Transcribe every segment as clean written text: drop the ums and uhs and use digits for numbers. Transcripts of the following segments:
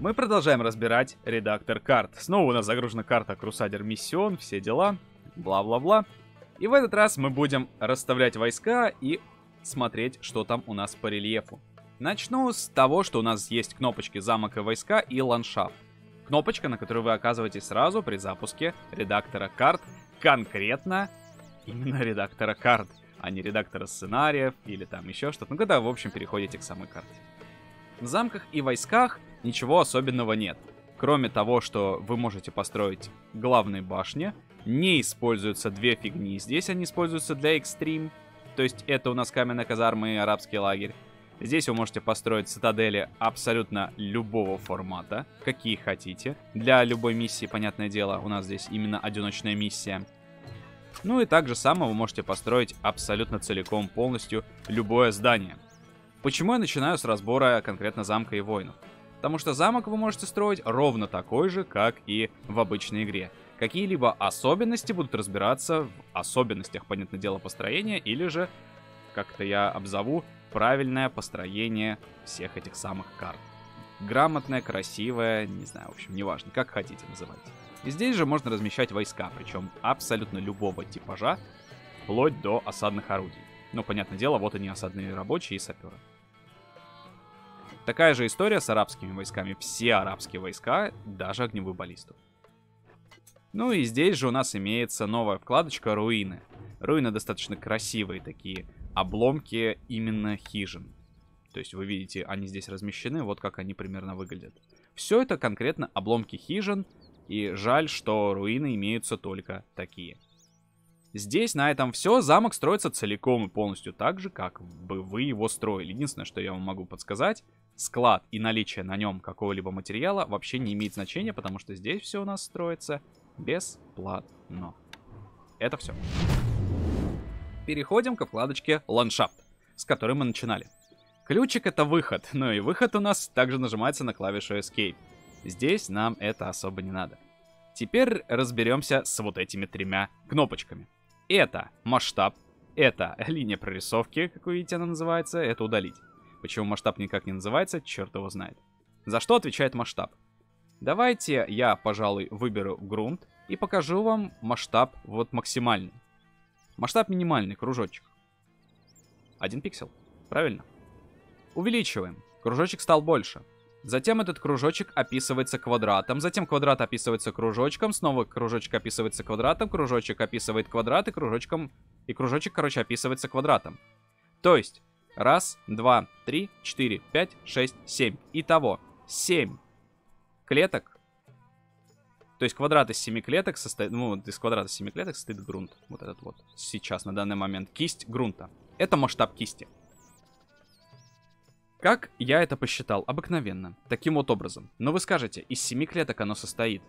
Мы продолжаем разбирать редактор карт. Снова у нас загружена карта Crusader Mission, все дела, бла-бла-бла. И в этот раз мы будем расставлять войска и смотреть, что там у нас по рельефу. Начну с того, что у нас есть кнопочки «Замок и войска» и «Ландшафт». Кнопочка, на которую вы оказываетесь сразу при запуске редактора карт, конкретно именно редактора карт, а не редактора сценариев или там еще что-то. Ну, когда, в общем, переходите к самой карте. В замках и войсках ничего особенного нет. Кроме того, что вы можете построить главные башни. Не используются две фигни. Здесь они используются для экстрим. То есть это у нас каменная казарма и арабский лагерь. Здесь вы можете построить цитадели абсолютно любого формата, какие хотите. Для любой миссии, понятное дело, у нас здесь именно одиночная миссия. Ну и так же само вы можете построить абсолютно целиком, полностью любое здание. Почему я начинаю с разбора конкретно замка и воинов? Потому что замок вы можете строить ровно такой же, как и в обычной игре. Какие-либо особенности будут разбираться в особенностях, понятное дело, построения, или же, как-то я обзову, правильное построение всех этих самых карт. Грамотное, красивое, не знаю, в общем, неважно, как хотите называйте. И здесь же можно размещать войска, причем абсолютно любого типажа, вплоть до осадных орудий. Ну, понятное дело, вот они, осадные рабочие и саперы. Такая же история с арабскими войсками. Все арабские войска, даже огневую баллисту. Ну и здесь же у нас имеется новая вкладочка «Руины». Руины достаточно красивые такие обломки именно хижин. То есть вы видите, они здесь размещены, вот как они примерно выглядят. Все это конкретно обломки хижин, и жаль, что руины имеются только такие. Здесь на этом все. Замок строится целиком и полностью так же, как бы вы его строили. Единственное, что я вам могу подсказать, склад и наличие на нем какого-либо материала вообще не имеет значения, потому что здесь все у нас строится бесплатно. Это все. Переходим ко вкладочке «Ландшафт», с которой мы начинали. Ключик — это выход, ну и выход у нас также нажимается на клавишу Escape. Здесь нам это особо не надо. Теперь разберемся с вот этими тремя кнопочками. Это масштаб, это линия прорисовки, как вы видите, она называется, это удалить. Почему масштаб никак не называется, черт его знает. За что отвечает масштаб? Давайте я, пожалуй, выберу грунт и покажу вам масштаб вот максимальный. Масштаб минимальный, кружочек. 1 пиксель, правильно? Увеличиваем, кружочек стал больше. Затем этот кружочек описывается квадратом, затем квадрат описывается кружочком, снова кружочек описывается квадратом, кружочек описывает квадрат и кружочком... И кружочек, короче, описывается квадратом. То есть, 1, 2, 3, 4, 5, 6, 7. Итого, 7 клеток. То есть квадрат из 7 клеток состоит... Ну, из квадрата 7 клеток состоит грунт. Вот этот вот. Сейчас, на данный момент. Кисть грунта. Это масштаб кисти. Как я это посчитал? Обыкновенно. Таким вот образом. Но вы скажете, из 7 клеток оно состоит.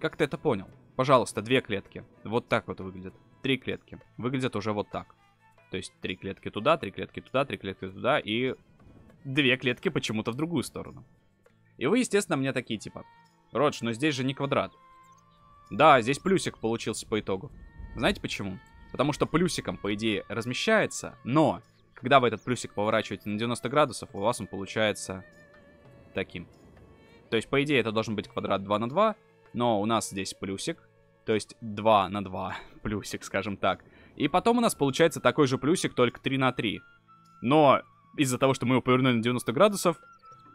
Как ты это понял? Пожалуйста, 2 клетки. Вот так вот выглядят. 3 клетки. Выглядят уже вот так. То есть 3 клетки туда, 3 клетки туда, 3 клетки туда и 2 клетки почему-то в другую сторону. И вы, естественно, мне такие типа: Родж, но здесь же не квадрат. Да, здесь плюсик получился по итогу. Знаете почему? Потому что плюсиком, по идее, размещается, но... Когда вы этот плюсик поворачиваете на 90 градусов, у вас он получается таким. То есть, по идее, это должен быть квадрат 2 на 2, но у нас здесь плюсик, то есть 2 на 2 плюсик, скажем так. И потом у нас получается такой же плюсик, только 3 на 3. Но из-за того, что мы его повернули на 90 градусов,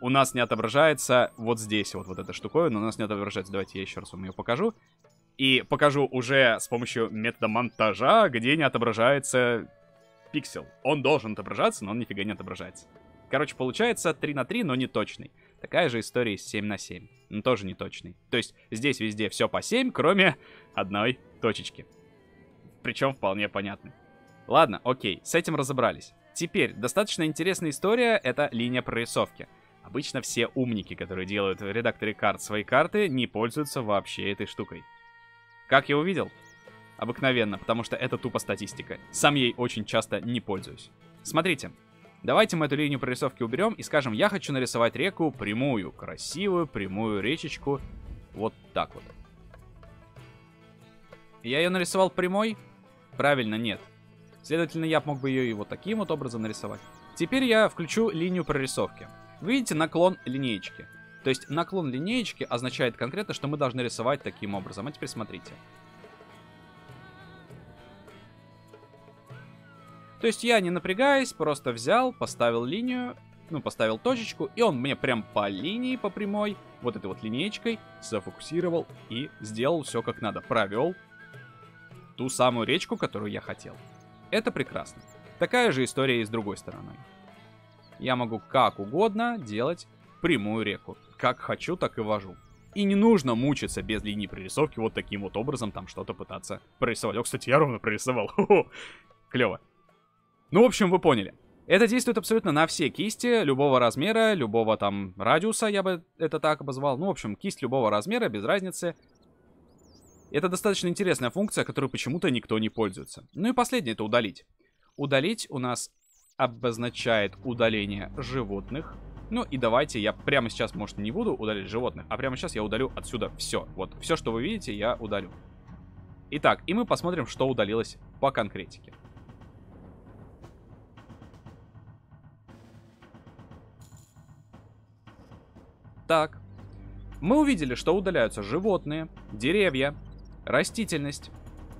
у нас не отображается вот здесь вот эта штуковина, у нас не отображается. Давайте я еще раз вам ее покажу. И покажу уже с помощью метода монтажа, где не отображается... пиксель. Он должен отображаться, но он нифига не отображается. Короче, получается 3 на 3, но не точный. Такая же история с 7 на 7. Но тоже не точный. То есть здесь везде все по 7, кроме одной точечки. Причем вполне понятно. Ладно, окей, с этим разобрались. Теперь достаточно интересная история — это линия прорисовки. Обычно все умники, которые делают в редакторе карт свои карты, не пользуются вообще этой штукой. Как я увидел? Обыкновенно, потому что это тупо статистика. Сам ей очень часто не пользуюсь. Смотрите, давайте мы эту линию прорисовки уберем и скажем: я хочу нарисовать реку прямую, красивую, прямую речечку. Вот так вот. Я ее нарисовал прямой? Правильно, нет. Следовательно, я мог бы ее и вот таким вот образом нарисовать. Теперь я включу линию прорисовки. Видите наклон линеечки? То есть наклон линеечки означает конкретно, что мы должны рисовать таким образом. А теперь смотрите. То есть я, не напрягаясь, просто взял, поставил линию, ну, поставил точечку, и он мне прям по линии, по прямой, вот этой вот линеечкой зафокусировал и сделал все как надо. Провел ту самую речку, которую я хотел. Это прекрасно. Такая же история и с другой стороной. Я могу как угодно делать прямую реку. Как хочу, так и вожу. И не нужно мучиться без линии прорисовки вот таким вот образом там что-то пытаться прорисовать. О, кстати, я ровно прорисовал. Хо-хо. Клево. Ну, в общем, вы поняли. Это действует абсолютно на все кисти любого размера, любого там радиуса, я бы это так обозвал. Ну, в общем, кисть любого размера, без разницы. Это достаточно интересная функция, которой почему-то никто не пользуется. Ну и последнее — это удалить. Удалить у нас обозначает удаление животных. Ну и давайте я прямо сейчас, может, не буду удалять животных, а прямо сейчас я удалю отсюда все. Вот, все, что вы видите, я удалю. Итак, и мы посмотрим, что удалилось по конкретике. Так, мы увидели, что удаляются животные, деревья, растительность,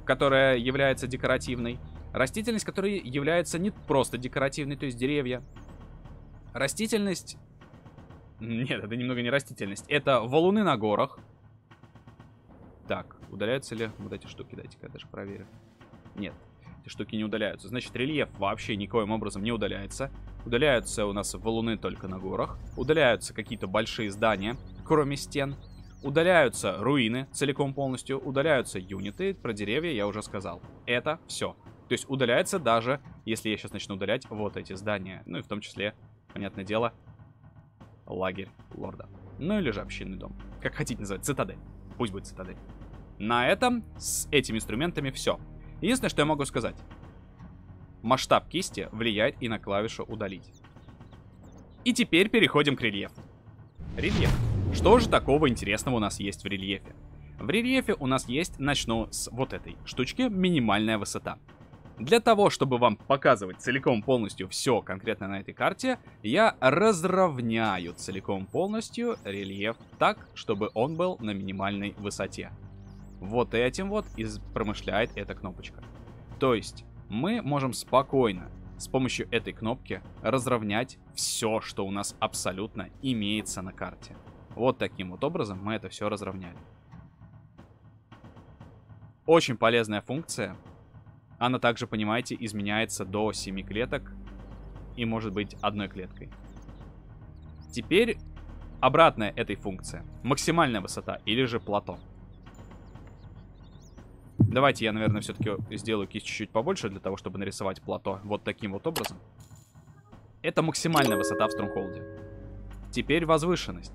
которая является декоративной, растительность, которая является не просто декоративной, то есть деревья, растительность, нет, это немного не растительность, это валуны на горах. Так, удаляются ли вот эти штуки, дайте-ка я даже проверю. Нет, эти штуки не удаляются, значит, рельеф вообще никоим образом не удаляется. Удаляются у нас валуны только на горах. Удаляются какие-то большие здания, кроме стен. Удаляются руины целиком полностью. Удаляются юниты. Про деревья я уже сказал. Это все. То есть удаляется даже, если я сейчас начну удалять вот эти здания. Ну и в том числе, понятное дело, лагерь лорда. Ну или же общинный дом. Как хотите называть. Цитадель. Пусть будет цитадель. На этом с этими инструментами все. Единственное, что я могу сказать. Масштаб кисти влияет и на клавишу «Удалить». И теперь переходим к рельефу. Рельеф. Что же такого интересного у нас есть в рельефе? В рельефе у нас есть, начну с вот этой штучки, минимальная высота. Для того, чтобы вам показывать целиком полностью все конкретно на этой карте, я разровняю целиком полностью рельеф так, чтобы он был на минимальной высоте. Вот этим вот и промышляет эта кнопочка. То есть мы можем спокойно с помощью этой кнопки разровнять все, что у нас абсолютно имеется на карте. Вот таким вот образом мы это все разровняли. Очень полезная функция. Она также, понимаете, изменяется до 7 клеток и может быть одной клеткой. Теперь обратная этой функции. Максимальная высота или же плато. Давайте я, наверное, все-таки сделаю кисть чуть-чуть побольше, для того, чтобы нарисовать плато вот таким вот образом. Это максимальная высота в Стронгхолде. Теперь возвышенность.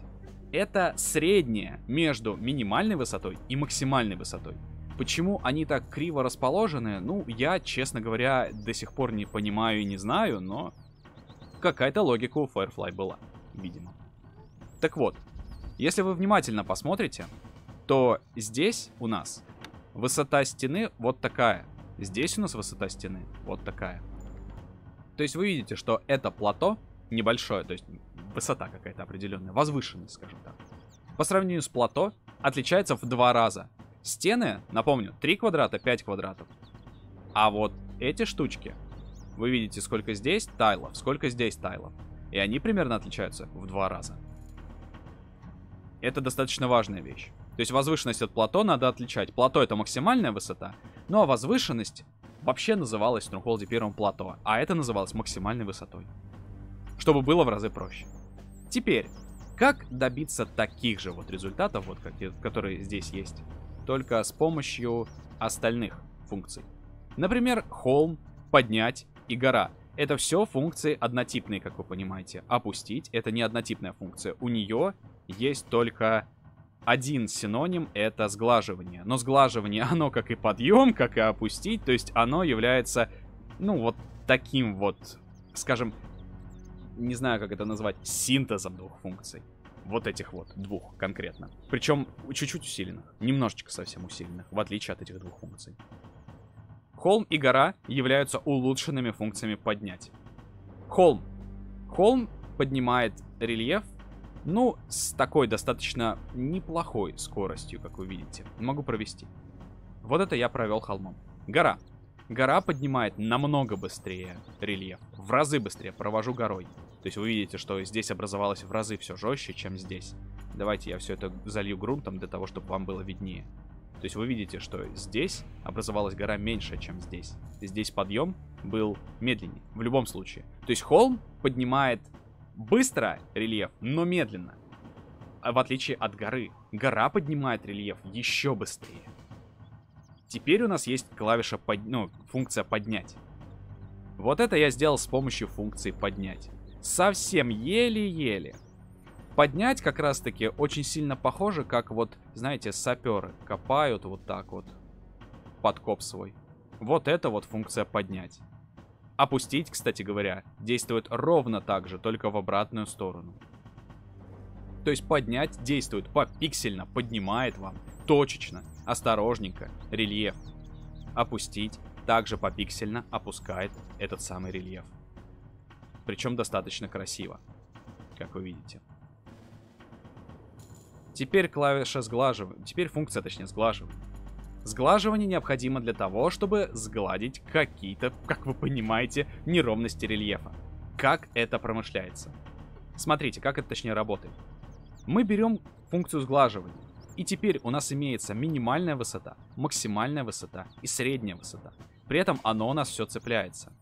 Это средняя между минимальной высотой и максимальной высотой. Почему они так криво расположены, ну, я, честно говоря, до сих пор не понимаю и не знаю, но какая-то логика у Firefly была, видимо. Так вот, если вы внимательно посмотрите, то здесь у нас... высота стены вот такая. Здесь у нас высота стены вот такая. То есть вы видите, что это плато небольшое, то есть высота какая-то определенная, возвышенность, скажем так. По сравнению с плато отличается в 2 раза. Стены, напомню, 3 квадрата, 5 квадратов. А вот эти штучки, вы видите, сколько здесь тайлов, сколько здесь тайлов. И они примерно отличаются в 2 раза. Это достаточно важная вещь. То есть возвышенность от плато надо отличать. Плато — это максимальная высота, ну а возвышенность вообще называлась в Стронгхолде первым плато, а это называлось максимальной высотой. Чтобы было в разы проще. Теперь, как добиться таких же вот результатов, вот которые здесь есть, только с помощью остальных функций. Например, холм, поднять и гора. Это все функции однотипные, как вы понимаете. Опустить — это не однотипная функция. У нее есть только... один синоним — это сглаживание. Но сглаживание, оно как и подъем, как и опустить, то есть оно является, ну, вот таким вот, скажем, не знаю, как это назвать, синтезом двух функций. Вот этих вот двух конкретно. Причем чуть-чуть усиленных, немножечко совсем усиленных, в отличие от этих двух функций. Холм и гора являются улучшенными функциями поднять. Холм. Холм поднимает рельеф Ну, с такой достаточно неплохой скоростью, как вы видите, могу провести. Вот это я провел холмом. Гора. Гора поднимает намного быстрее рельеф. В разы быстрее провожу горой. То есть вы видите, что здесь образовалось в разы все жестче, чем здесь. Давайте я все это залью грунтом для того, чтобы вам было виднее. То есть вы видите, что здесь образовалась гора меньше, чем здесь. Здесь подъем был медленнее, в любом случае. То есть холм поднимает быстро рельеф, но медленно. В отличие от горы. Гора поднимает рельеф еще быстрее. Теперь у нас есть клавиша, функция поднять. Вот это я сделал с помощью функции поднять. Совсем еле-еле. Поднять как раз-таки очень сильно похоже, как вот, знаете, саперы копают вот так вот подкоп свой. Вот это вот функция поднять. Опустить, кстати говоря, действует ровно так же, только в обратную сторону. То есть поднять действует попиксельно, поднимает вам точечно, осторожненько рельеф. Опустить также попиксельно опускает этот самый рельеф. Причем достаточно красиво, как вы видите. Теперь клавиша сглаживания. Теперь функция, точнее, сглаживания. Сглаживание необходимо для того, чтобы сгладить какие-то, как вы понимаете, неровности рельефа. Как это промышляется? Смотрите, как это, точнее, работает. Мы берем функцию сглаживания. И теперь у нас имеется минимальная высота, максимальная высота и средняя высота. При этом оно у нас все цепляется.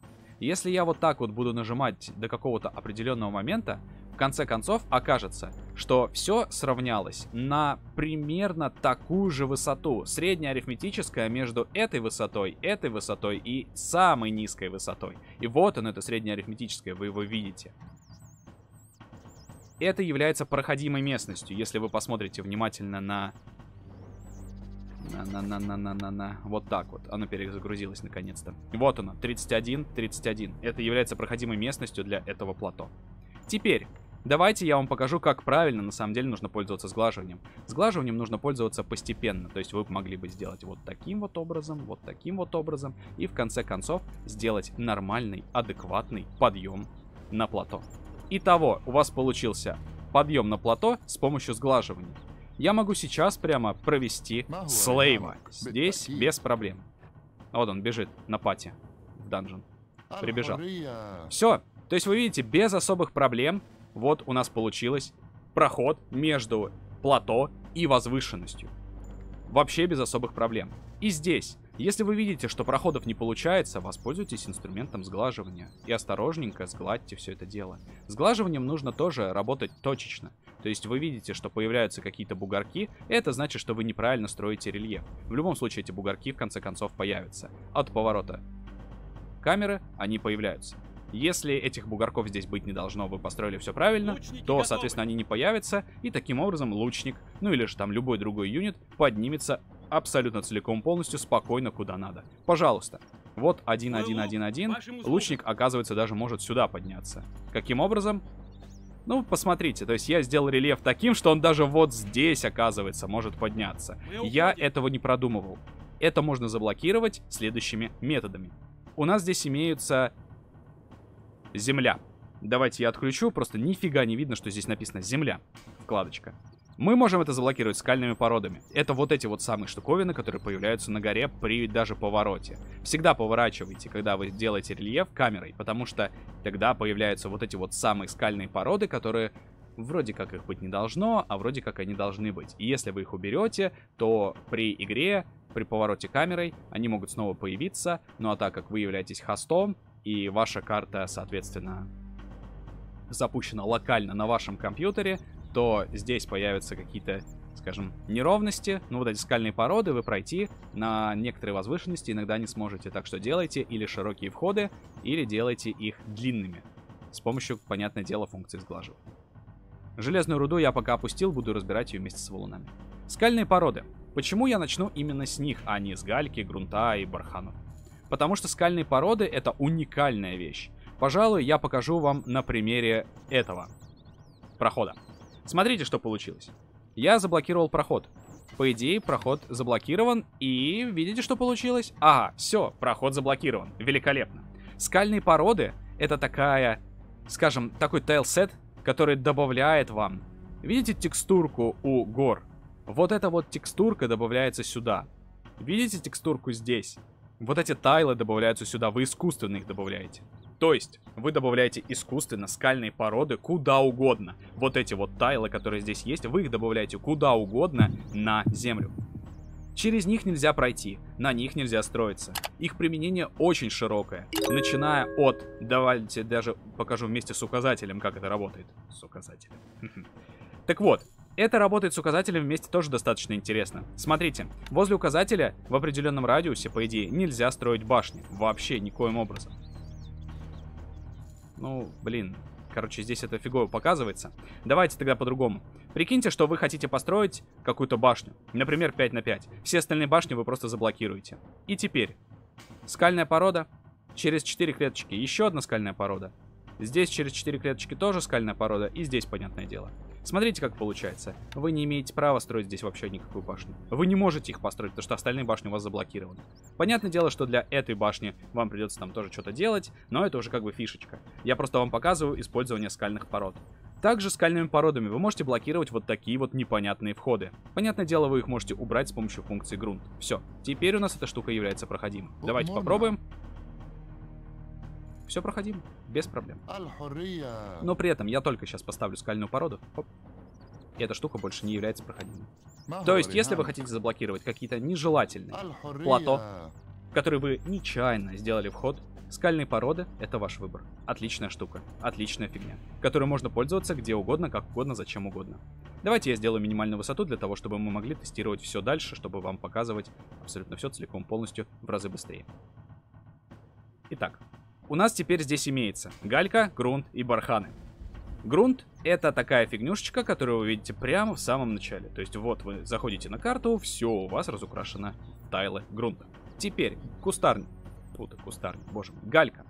Если я вот так вот буду нажимать до какого-то определенного момента, в конце концов окажется, что все сравнялось на примерно такую же высоту. Средняя арифметическая между этой высотой и самой низкой высотой. И вот он, это средняя арифметическая, вы его видите. Это является проходимой местностью, если вы посмотрите внимательно на... Вот так вот. Оно перезагрузилось наконец-то. Вот оно, 31, 31. Это является проходимой местностью для этого плато. Теперь, давайте я вам покажу, как правильно на самом деле нужно пользоваться сглаживанием. Сглаживанием нужно пользоваться постепенно. То есть вы могли бы сделать вот таким вот образом, вот таким вот образом. И в конце концов сделать нормальный, адекватный подъем на плато. Итого, у вас получился подъем на плато с помощью сглаживания. Я могу сейчас прямо провести слейва. Здесь без проблем. Вот он бежит на пати в данжен. Прибежал. Все. То есть вы видите, без особых проблем вот у нас получилось проход между плато и возвышенностью. Вообще без особых проблем. И здесь, если вы видите, что проходов не получается, воспользуйтесь инструментом сглаживания. И осторожненько сгладьте все это дело. Сглаживанием нужно тоже работать точечно. То есть вы видите, что появляются какие-то бугорки, это значит, что вы неправильно строите рельеф. В любом случае эти бугорки в конце концов появятся. От поворота камеры они появляются. Если этих бугорков здесь быть не должно, вы построили все правильно, то, соответственно, они не появятся. И таким образом лучник, ну или же там любой другой юнит, поднимется абсолютно целиком полностью, спокойно куда надо. Пожалуйста. Вот 1-1-1-1. Лучник, оказывается, даже может сюда подняться. Каким образом? Ну, посмотрите, то есть я сделал рельеф таким, что он даже вот здесь, оказывается, может подняться. Я этого не продумывал. Это можно заблокировать следующими методами. У нас здесь имеются земля. Давайте я отключу, просто нифига не видно, что здесь написано земля. Вкладочка. Мы можем это заблокировать скальными породами. Это вот эти вот самые штуковины, которые появляются на горе при даже повороте. Всегда поворачивайте, когда вы делаете рельеф, камерой, потому что тогда появляются вот эти вот самые скальные породы, которые вроде как их быть не должно, а вроде как они должны быть. И если вы их уберете, то при игре, при повороте камерой, они могут снова появиться. Ну а так как вы являетесь хостом, и ваша карта, соответственно, запущена локально на вашем компьютере, то здесь появятся какие-то, скажем, неровности. Ну, вот эти скальные породы вы пройти на некоторые возвышенности иногда не сможете. Так что делайте или широкие входы, или делайте их длинными. С помощью, понятное дело, функции сглаживания. Железную руду я пока опустил, буду разбирать ее вместе с валунами. Скальные породы. Почему я начну именно с них, а не с гальки, грунта и барханов? Потому что скальные породы — это уникальная вещь. Пожалуй, я покажу вам на примере этого прохода. Смотрите, что получилось. Я заблокировал проход. По идее, проход заблокирован. И видите, что получилось? Ага, все, проход заблокирован. Великолепно. Скальные породы — это такая, скажем, такой тайл-сет, который добавляет вам Видите текстурку у гор? Вот эта вот текстурка добавляется сюда. Видите текстурку здесь? Вот эти тайлы добавляются сюда, вы искусственно их добавляете. То есть, вы добавляете искусственно скальные породы куда угодно. Вот эти вот тайлы, которые здесь есть, вы их добавляете куда угодно на землю. Через них нельзя пройти, на них нельзя строиться. Их применение очень широкое, начиная от... Давайте даже покажу вместе с указателем, как это работает. С указателем. Так вот, это работает с указателем вместе тоже достаточно интересно. Смотрите, возле указателя в определенном радиусе, по идее, нельзя строить башни. Вообще, никоим образом. Ну, блин, короче, здесь это фигово показывается. Давайте тогда по-другому. Прикиньте, что вы хотите построить какую-то башню. Например, 5 на 5. Все остальные башни вы просто заблокируете. И теперь. Скальная порода. Через 4 клеточки еще одна скальная порода. Здесь через 4 клеточки тоже скальная порода. И здесь, понятное дело. Смотрите, как получается. Вы не имеете права строить здесь вообще никакую башню. Вы не можете их построить, потому что остальные башни у вас заблокированы. Понятное дело, что для этой башни вам придется там тоже что-то делать, но это уже как бы фишечка. Я просто вам показываю использование скальных пород. Также скальными породами вы можете блокировать вот такие вот непонятные входы. Понятное дело, вы их можете убрать с помощью функции грунт. Все, теперь у нас эта штука является проходимой. Давайте попробуем. Все проходимо, без проблем. Но при этом я только сейчас поставлю скальную породу. Оп. И эта штука больше не является проходимой. То есть, если вы хотите заблокировать какие-то нежелательные плато, которые вы нечаянно сделали вход, скальные породы — это ваш выбор. Отличная штука, отличная фигня, которой можно пользоваться где угодно, как угодно, зачем угодно. Давайте я сделаю минимальную высоту для того, чтобы мы могли тестировать все дальше, чтобы вам показывать абсолютно все целиком полностью в разы быстрее. Итак. У нас теперь здесь имеется галька, грунт и барханы. Грунт — это такая фигнюшечка, которую вы видите прямо в самом начале. То есть вот вы заходите на карту, все у вас разукрашено тайлы грунта. Теперь кустарник. Фу, кустарник, боже мой. Галька.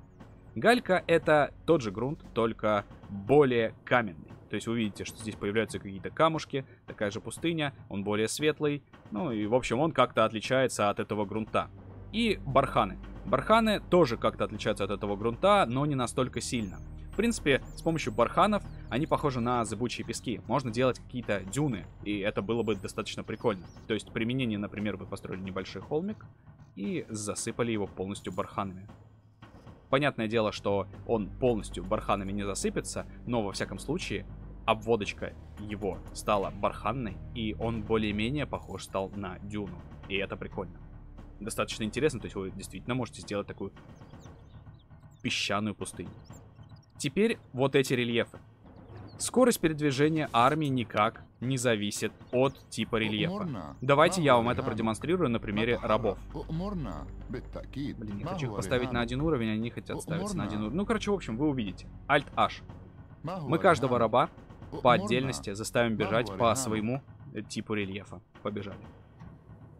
Галька — это тот же грунт, только более каменный. То есть вы видите, что здесь появляются какие-то камушки, такая же пустыня, он более светлый. Ну и в общем он как-то отличается от этого грунта. И барханы. Барханы тоже как-то отличаются от этого грунта, но не настолько сильно. В принципе, с помощью барханов они похожи на зыбучие пески. Можно делать какие-то дюны, и это было бы достаточно прикольно. То есть применение, например, вы построили небольшой холмик и засыпали его полностью барханами. Понятное дело, что он полностью барханами не засыпется, но во всяком случае обводочка его стала барханной, и он более-менее похож стал на дюну. И это прикольно. Достаточно интересно, то есть вы действительно можете сделать такую песчаную пустыню. Теперь вот эти рельефы. Скорость передвижения армии никак не зависит от типа рельефа. Давайте я вам это продемонстрирую на примере рабов. Блин, я хочу их поставить на один уровень, они не хотят ставиться на один уровень. Ну, короче, в общем, вы увидите. Alt-H. Мы каждого раба по отдельности заставим бежать по своему типу рельефа. Побежали.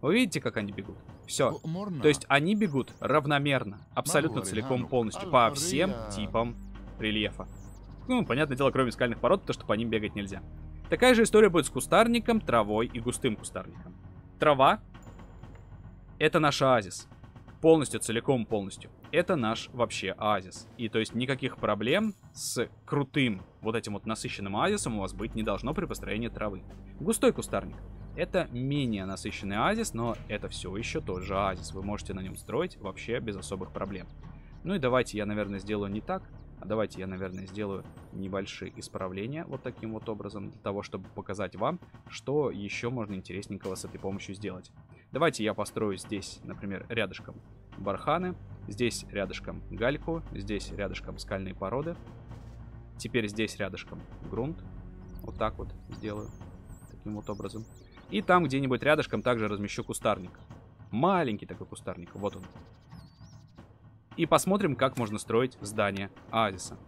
Вы видите, как они бегут? Все. То есть они бегут равномерно, абсолютно целиком, полностью, по всем типам рельефа. Ну, понятное дело, кроме скальных пород, то что по ним бегать нельзя. Такая же история будет с кустарником, травой и густым кустарником. Трава — это наш оазис. Полностью, целиком, полностью. Это наш вообще оазис. И то есть никаких проблем с крутым вот этим вот насыщенным оазисом у вас быть не должно при построении травы. Густой кустарник. Это менее насыщенный оазис, но это все еще тот же оазис. Вы можете на нем строить вообще без особых проблем. Ну и давайте я, наверное, сделаю не так. А давайте я, наверное, сделаю небольшие исправления вот таким вот образом, для того, чтобы показать вам, что еще можно интересненького с этой помощью сделать. Давайте я построю здесь, например, рядышком барханы, здесь рядышком гальку, здесь рядышком скальные породы. Теперь здесь рядышком грунт. Вот так вот сделаю. Таким вот образом. И там где-нибудь рядышком также размещу кустарник. Маленький такой кустарник. Вот он. И посмотрим, как можно строить здание оазиса.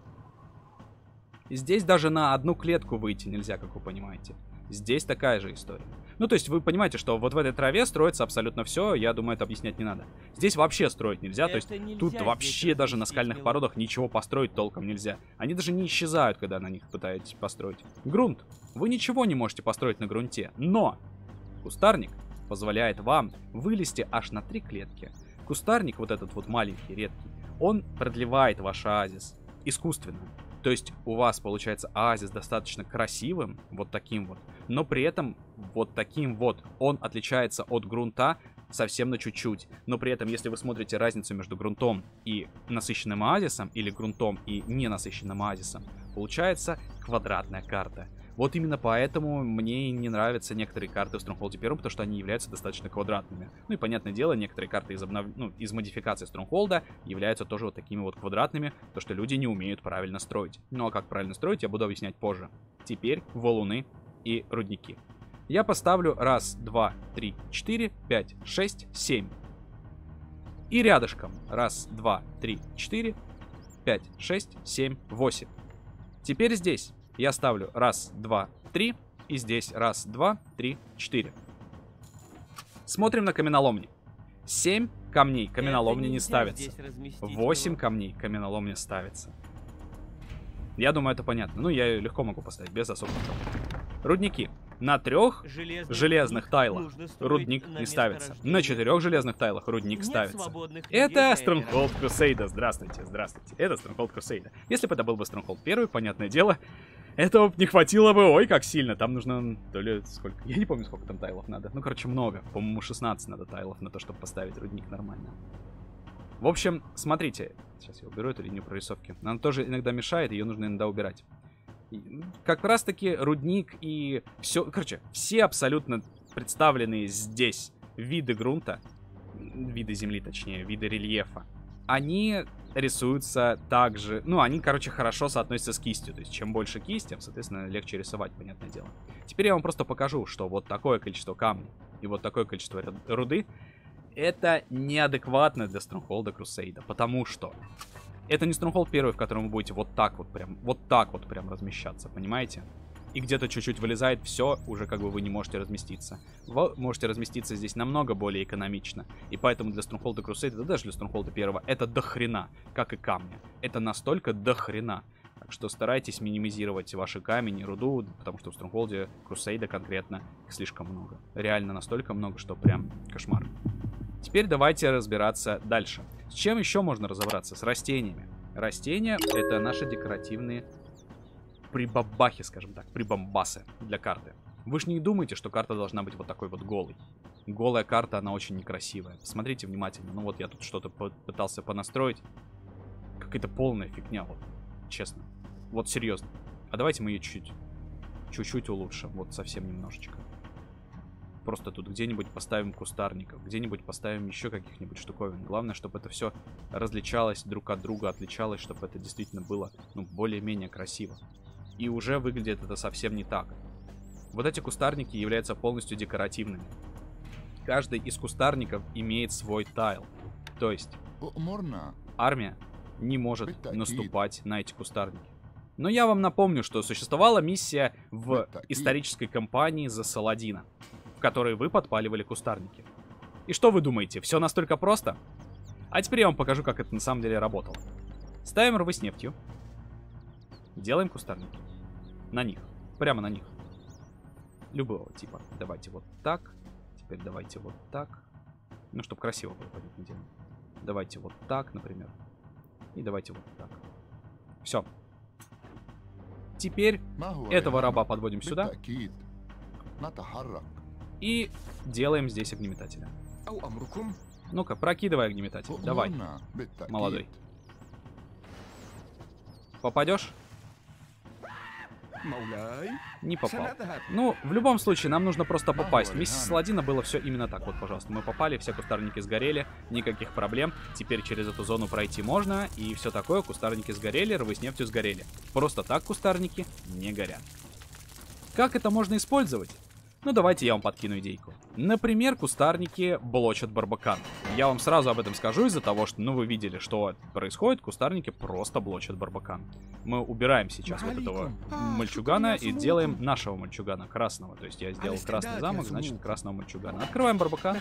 Здесь даже на одну клетку выйти нельзя, как вы понимаете. Здесь такая же история. Ну, то есть вы понимаете, что вот в этой траве строится абсолютно все. Я думаю, это объяснять не надо. Здесь вообще строить нельзя. То есть тут вообще даже на скальных породах ничего построить толком нельзя. Они даже не исчезают, когда на них пытаетесь построить. Грунт. Вы ничего не можете построить на грунте. Но кустарник позволяет вам вылезти аж на 3 клетки. Кустарник, вот этот вот маленький, редкий, он продлевает ваш оазис искусственно. То есть у вас получается оазис достаточно красивым, вот таким вот, но при этом вот таким вот. Он отличается от грунта совсем на чуть-чуть, но при этом, если вы смотрите разницу между грунтом и насыщенным оазисом, или грунтом и ненасыщенным оазисом, получается квадратная карта. Вот именно поэтому мне не нравятся некоторые карты в Stronghold 1, потому что они являются достаточно квадратными. Ну и, понятное дело, некоторые карты из модификации Stronghold являются тоже вот такими вот квадратными, потому что люди не умеют правильно строить. Ну а как правильно строить, я буду объяснять позже. Теперь валуны и рудники. Я поставлю 1, 2, 3, 4, 5, 6, 7. И рядышком 1, 2, 3, 4, 5, 6, 7, 8. Теперь здесь я ставлю 1, 2, 3. И здесь 1, 2, 3, 4. Смотрим на каменоломни. 7 камней каменоломни не ставится. 8 камней каменоломни ставится. Я думаю, это понятно. Ну, я легко могу поставить без особых проблем. Рудники. На 3 железных тайлах рудник не ставится. На 4 железных тайлах рудник ставится. Это Stronghold Crusader. Здравствуйте, здравствуйте. Это Stronghold Crusader. Если бы это был бы Stronghold 1, понятное дело, этого не хватило бы, ой, как сильно. Там нужно, то ли сколько, я не помню, сколько там тайлов надо. Ну, короче, много. По-моему, 16 надо тайлов на то, чтобы поставить рудник нормально. В общем, смотрите. Сейчас я уберу эту линию прорисовки. Она тоже иногда мешает, ее нужно иногда убирать. Как раз таки рудник и все, короче, все абсолютно представленные здесь виды грунта, виды земли точнее, виды рельефа, они рисуются также, ну они, короче, хорошо соотносятся с кистью, то есть чем больше кисть, тем, соответственно, легче рисовать, понятное дело. Теперь я вам просто покажу, что вот такое количество камней и вот такое количество руды, это неадекватно для Stronghold Crusader, потому что... Это не Stronghold 1, в котором вы будете вот так вот прям размещаться, понимаете? И где-то чуть-чуть вылезает все, уже как бы вы не можете разместиться. Вы можете разместиться здесь намного более экономично. И поэтому для Stronghold Crusader, да даже для Stronghold 1, это дохрена, как и камни. Это настолько дохрена. Так что старайтесь минимизировать ваши камень и руду, потому что в Stronghold Crusader конкретно их слишком много. Реально настолько много, что прям кошмар. Теперь давайте разбираться дальше. С чем еще можно разобраться? С растениями. Растения — это наши декоративные прибабахи, скажем так, прибамбасы для карты. Вы же не думаете, что карта должна быть вот такой вот голой. Голая карта, она очень некрасивая. Посмотрите внимательно. Ну вот я тут что-то пытался понастроить. Какая-то полная фигня, вот, честно. Вот серьезно. А давайте мы ее чуть-чуть улучшим, вот совсем немножечко. Просто тут где-нибудь поставим кустарников, где-нибудь поставим еще каких-нибудь штуковин. Главное, чтобы это все различалось друг от друга, отличалось, чтобы это действительно было, ну, более-менее красиво. И уже выглядит это совсем не так. Вот эти кустарники являются полностью декоративными. Каждый из кустарников имеет свой тайл. То есть армия не может наступать на эти кустарники. Но я вам напомню, что существовала миссия в исторической кампании за Саладина, в которые вы подпаливали кустарники. И что вы думаете, все настолько просто? А теперь я вам покажу, как это на самом деле работало. Ставим рвы с нефтью. Делаем кустарники. На них. Прямо на них. Любого типа. Давайте вот так. Теперь давайте вот так. Ну, чтобы красиво было, понятное дело. Давайте вот так, например. И давайте вот так. Все. Теперь этого раба подводим сюда. И делаем здесь огнеметателя. Ну-ка, прокидывай огнеметатель. Давай, молодой. Попадешь? Не попал. Ну, в любом случае, нам нужно просто попасть. В миссии Саладина было все именно так. Вот, пожалуйста, мы попали, все кустарники сгорели. Никаких проблем. Теперь через эту зону пройти можно. И все такое, кустарники сгорели, рвы с нефтью сгорели. Просто так кустарники не горят. Как это можно использовать? Ну, давайте я вам подкину идейку. Например, кустарники блочат барбакан. Я вам сразу об этом скажу из-за того, что, ну, вы видели, что происходит. Кустарники просто блочат барбакан. Мы убираем сейчас вот этого мальчугана и делаем нашего мальчугана, красного. То есть я сделал красный замок, значит, красного мальчугана. Открываем барбакан.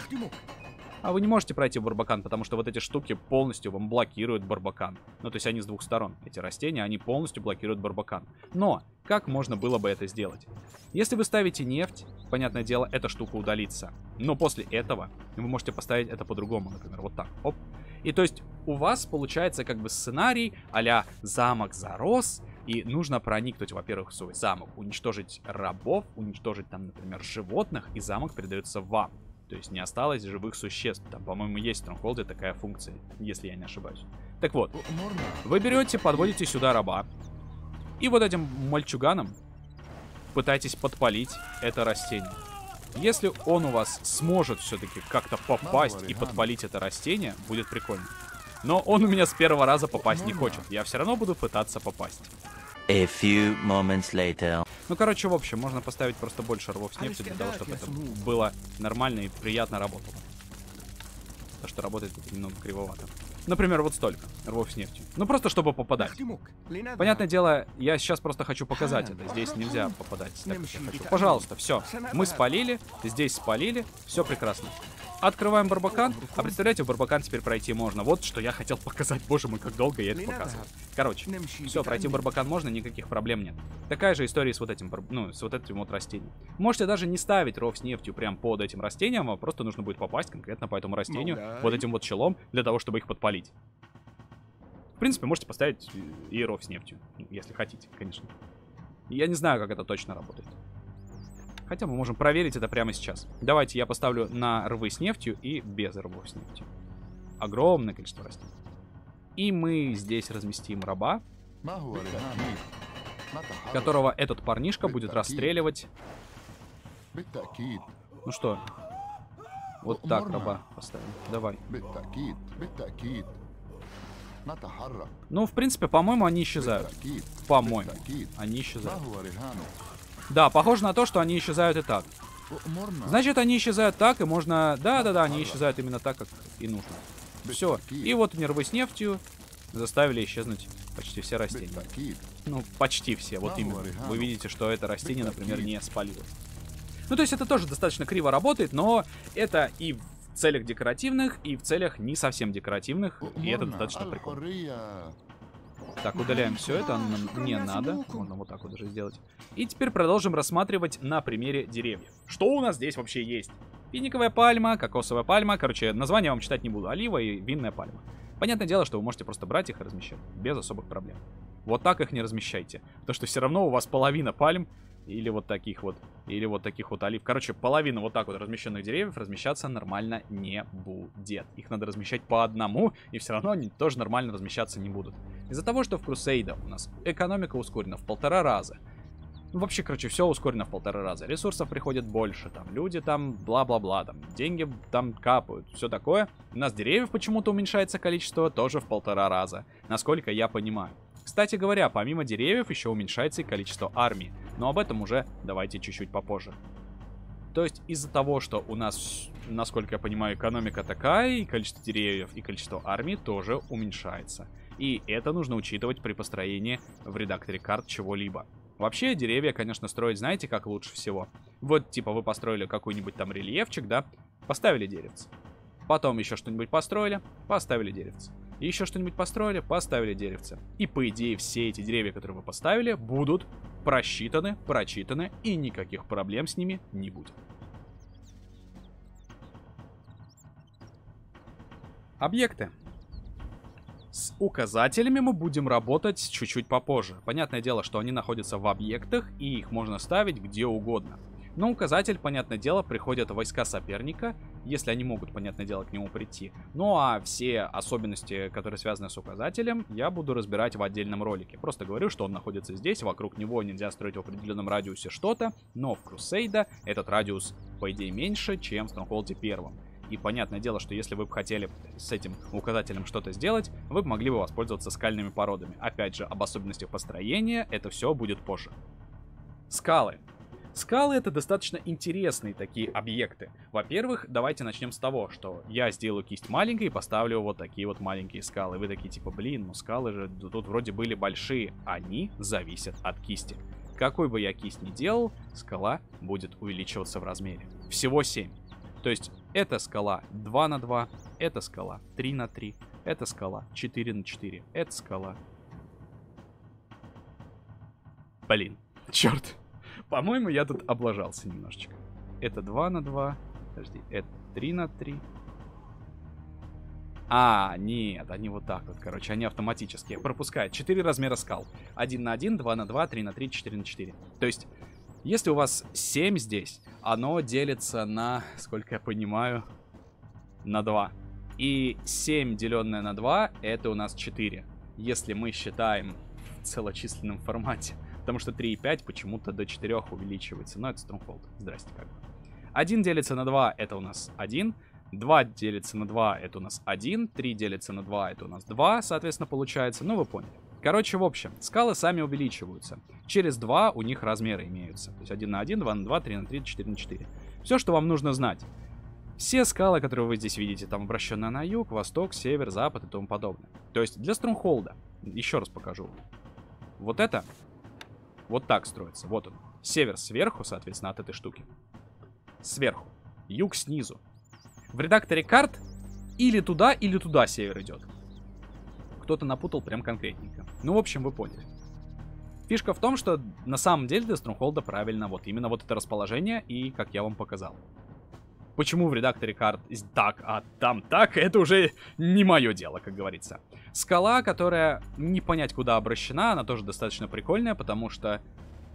А вы не можете пройти в барбакан, потому что вот эти штуки полностью вам блокируют барбакан. Ну, то есть они с двух сторон. Эти растения, они полностью блокируют барбакан. Но как можно было бы это сделать? Если вы ставите нефть, понятное дело, эта штука удалится. Но после этого вы можете поставить это по-другому, например, вот так. Оп. И то есть у вас получается как бы сценарий а-ля замок зарос, И нужно проникнуть, во-первых, в свой замок, уничтожить рабов, уничтожить там, например, животных, и замок передается вам. То есть не осталось живых существ. Там, по-моему, есть в Stronghold такая функция, если я не ошибаюсь. Так вот, вы берете, подводите сюда раба. И вот этим мальчуганом пытаетесь подпалить это растение. Если он у вас сможет все-таки как-то попасть и подпалить это растение, будет прикольно. Но он у меня с первого раза попасть не хочет. Я все равно буду пытаться попасть. A few moments later. Ну, короче, в общем, можно поставить просто больше рвов с нефтью для того, чтобы это было нормально и приятно работало. То, что работает немного кривовато. Например, вот столько рвов с нефтью. Ну, просто чтобы попадать. Понятное дело, я сейчас просто хочу показать это. Здесь нельзя попадать так, как я хочу. Пожалуйста, все. Мы спалили, здесь спалили, все прекрасно. Открываем барбакан. А представляете, в барбакан теперь пройти можно. Вот что я хотел показать. Боже мой, как долго я это показывал. Короче, все, пройти в барбакан можно, никаких проблем нет. Такая же история с вот этим, ну, с вот этим вот растением. Можете даже не ставить ров с нефтью прям под этим растением, вам просто нужно будет попасть конкретно по этому растению, вот этим вот челом, для того, чтобы их подпалить. В принципе, можете поставить и ров с нефтью, если хотите, конечно. Я не знаю, как это точно работает. Хотя мы можем проверить это прямо сейчас. Давайте я поставлю на рвы с нефтью и без рвов с нефтью. Огромное количество растений. И мы здесь разместим раба, которого этот парнишка будет расстреливать. Ну что, вот так раба поставим. Давай. Ну, в принципе, по-моему, они исчезают. По-моему, они исчезают. Да, похоже на то, что они исчезают и так. Значит, они исчезают так, и можно... Да-да-да, они исчезают именно так, как и нужно. Все. И вот нервы с нефтью заставили исчезнуть почти все растения. Ну, почти все, вот именно. Вы видите, что это растение, например, не спалилось. Ну, то есть это тоже достаточно криво работает, но это и в целях декоративных, и в целях не совсем декоративных, и это достаточно прикольно. Так, удаляем все это, нам не надо. Можно вот так вот даже сделать. И теперь продолжим рассматривать на примере деревьев. Что у нас здесь вообще есть? Финиковая пальма, кокосовая пальма. Короче, название я вам читать не буду. Олива и винная пальма. Понятное дело, что вы можете просто брать их и размещать. Без особых проблем. Вот так их не размещайте. Потому что все равно у вас половина пальм. Или вот таких вот. Или вот таких вот олив. Короче, половина вот так вот размещенных деревьев размещаться нормально не будет. Их надо размещать по одному. И все равно они тоже нормально размещаться не будут. Из-за того, что в Crusader у нас экономика ускорена в 1,5 раза. Ну, вообще, короче, все ускорено в 1,5 раза. Ресурсов приходит больше, там люди там, бла-бла-бла, там деньги там капают, все такое. У нас деревьев почему-то уменьшается количество тоже в 1,5 раза, насколько я понимаю. Кстати говоря, помимо деревьев еще уменьшается и количество армии. Но об этом уже давайте чуть-чуть попозже. То есть из-за того, что у нас, насколько я понимаю, экономика такая, и количество деревьев, и количество армии тоже уменьшается. И это нужно учитывать при построении в редакторе карт чего-либо. Вообще, деревья, конечно, строить, знаете, как лучше всего? Вот, типа, вы построили какой-нибудь там рельефчик, да? Поставили деревце. Потом еще что-нибудь построили, поставили деревце. Еще что-нибудь построили, поставили деревце. И, по идее, все эти деревья, которые вы поставили, будут просчитаны, прочитаны, и никаких проблем с ними не будет. Объекты. С указателями мы будем работать чуть-чуть попозже. Понятное дело, что они находятся в объектах, и их можно ставить где угодно. Но указатель, понятное дело, приходят войска соперника, если они могут, понятное дело, к нему прийти. Ну а все особенности, которые связаны с указателем, я буду разбирать в отдельном ролике. Просто говорю, что он находится здесь, вокруг него нельзя строить в определенном радиусе что-то, но в Crusader этот радиус, по идее, меньше, чем в Stronghold 1. И понятное дело, что если вы бы хотели с этим указателем что-то сделать, вы могли бы воспользоваться скальными породами. Опять же, об особенностях построения это все будет позже. Скалы. Скалы — это достаточно интересные такие объекты. Во-первых, давайте начнем с того, что я сделаю кисть маленькой и поставлю вот такие вот маленькие скалы. Вы такие типа, блин, ну скалы же тут вроде были большие. Они зависят от кисти. Какой бы я кисть ни делал, скала будет увеличиваться в размере. Всего 7. То есть эта скала 2 на 2, эта скала 3 на 3, эта скала 4 на 4, эта скала... Блин, черт. По-моему, я тут облажался немножечко. Это 2 на 2, подожди, это 3 на 3. А, нет, они вот так вот, короче, они автоматически пропускают. 4 размера скал. 1 на 1, 2 на 2, 3 на 3, 4 на 4. То есть, если у вас 7 здесь, оно делится на, сколько я понимаю, на 2. И 7, деленное на 2, это у нас 4. Если мы считаем в целочисленном формате. Потому что 3 и 5 почему-то до 4 увеличивается. Но это Stronghold. Здрасте, как бы. 1 делится на 2, это у нас 1. 2 делится на 2, это у нас 1. 3 делится на 2, это у нас 2, соответственно, получается. Ну, вы поняли. Короче, в общем, скалы сами увеличиваются. Через 2 у них размеры имеются. То есть 1 на 1, 2 на 2, 3 на 3, 4 на 4. Все, что вам нужно знать. Все скалы, которые вы здесь видите, там обращены на юг, восток, север, запад и тому подобное. То есть для Stronghold, еще раз покажу. Вот это вот так строится. Вот он. Север сверху, соответственно, от этой штуки. Сверху. Юг снизу. В редакторе карт или туда север идет. Кто-то напутал прям конкретненько. Ну, в общем, вы поняли. Фишка в том, что на самом деле для Stronghold правильно вот именно вот это расположение и как я вам показал. Почему в редакторе карт так, а там так, это уже не мое дело, как говорится. Скала, которая не понять куда обращена, она тоже достаточно прикольная, потому что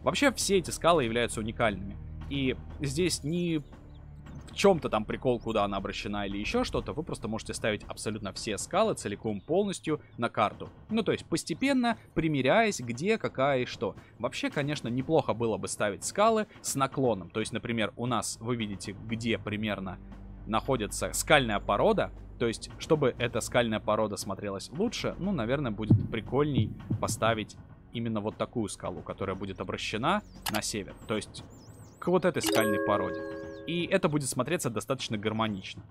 вообще все эти скалы являются уникальными. И здесь не... в чем-то там прикол, куда она обращена или еще что-то, вы просто можете ставить абсолютно все скалы целиком полностью на карту. Ну, то есть постепенно примеряясь, где, какая и что. Вообще, конечно, неплохо было бы ставить скалы с наклоном. То есть, например, у нас вы видите, где примерно находится скальная порода. То есть, чтобы эта скальная порода смотрелась лучше, ну, наверное, будет прикольней поставить именно вот такую скалу, которая будет обращена на север. То есть, к вот этой скальной породе. И это будет смотреться достаточно гармонично.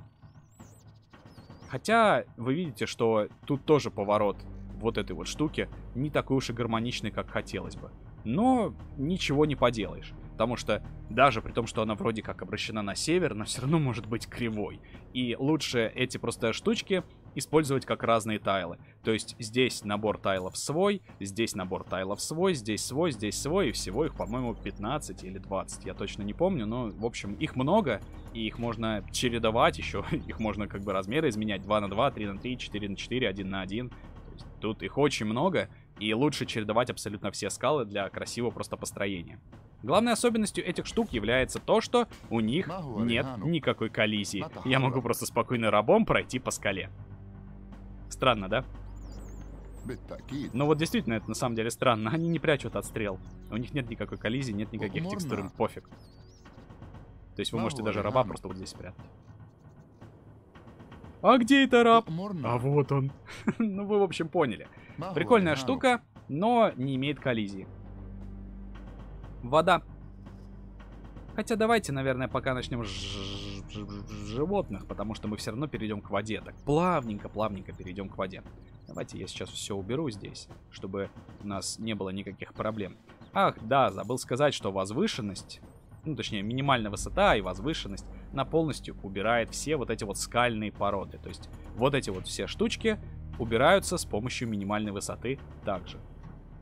Хотя вы видите, что тут тоже поворот вот этой вот штуки не такой уж и гармоничный, как хотелось бы. Но ничего не поделаешь. Потому что даже при том, что она вроде как обращена на север, она все равно может быть кривой. И лучше эти просто штучки использовать как разные тайлы. То есть здесь набор тайлов свой, здесь набор тайлов свой, здесь свой, здесь свой. И всего их, по-моему, 15 или 20. Я точно не помню, но, в общем, их много. И их можно чередовать еще. Их можно как бы размеры изменять. 2 на 2, 3 на 3, 4 на 4, 1 на 1. То есть тут их очень много. И лучше чередовать абсолютно все скалы для красивого просто построения. Главной особенностью этих штук является то, что у них нет никакой коллизии. Я могу просто спокойно рабом пройти по скале. Странно, да? Ну вот действительно, это на самом деле странно. Они не прячут отстрел. У них нет никакой коллизии, нет никаких текстур, им пофиг. То есть вы можете даже раба просто вот здесь спрятать. А где это раб? А вот он. Ну вы, в общем, поняли. Прикольная штука, но не имеет коллизии. Вода. Хотя давайте, наверное, пока начнем с животных, потому что мы все равно перейдем к воде. Так, плавненько перейдем к воде. Давайте я сейчас все уберу здесь, чтобы у нас не было никаких проблем. Ах, да, забыл сказать, что возвышенность, ну, точнее, минимальная высота и возвышенность, она полностью убирает все вот эти вот скальные породы. То есть вот эти вот все штучки убираются с помощью минимальной высоты также.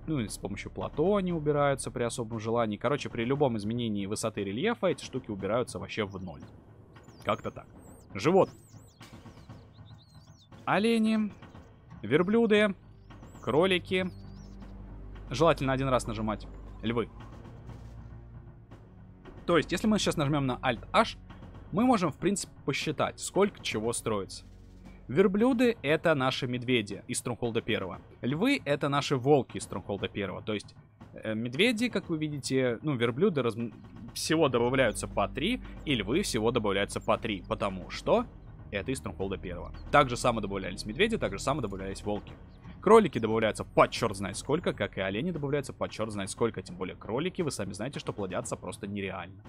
Ну и с помощью плато они убираются при особом желании. Короче, при любом изменении высоты рельефа эти штуки убираются вообще в ноль. Как-то так. Живот. Олени. Верблюды. Кролики. Желательно один раз нажимать. Львы. То есть, если мы сейчас нажмем на Alt-H, мы можем, в принципе, посчитать, сколько чего строится. Верблюды — это наши медведи из Stronghold 1. Львы — это наши волки из Stronghold 1. То есть медведи, как вы видите, ну, верблюды всего добавляются по 3, и львы всего добавляются по 3, потому что это из Stronghold 1. Так же само добавлялись медведи, так же само добавлялись волки. Кролики добавляются по черт знает сколько, как и олени добавляются по черт знает сколько. Тем более кролики, вы сами знаете, что плодятся просто нереально.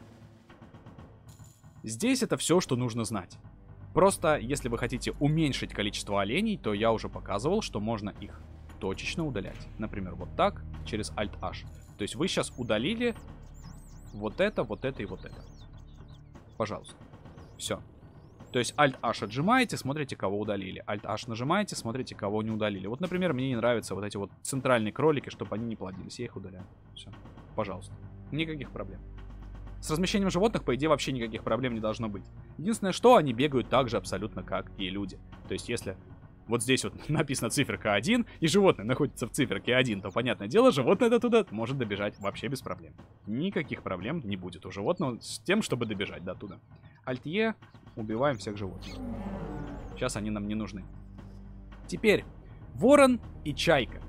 Здесь это все, что нужно знать. Просто, если вы хотите уменьшить количество оленей, то я уже показывал, что можно их точечно удалять. Например, вот так, через Alt-H. То есть вы сейчас удалили вот это и вот это. Пожалуйста. Все. То есть Alt-H отжимаете, смотрите, кого удалили. Alt-H нажимаете, смотрите, кого не удалили. Вот, например, мне не нравятся вот эти вот центральные кролики, чтобы они не плодились. Я их удаляю. Все. Пожалуйста. Никаких проблем. С размещением животных, по идее, вообще никаких проблем не должно быть. Единственное, что они бегают так же абсолютно, как и люди. То есть, если вот здесь вот написано циферка 1, и животное находится в циферке 1, то, понятное дело, животное до туда может добежать вообще без проблем. Никаких проблем не будет у животного с тем, чтобы добежать до туда. Альт-Е, убиваем всех животных. Сейчас они нам не нужны. Теперь, ворон и чайка.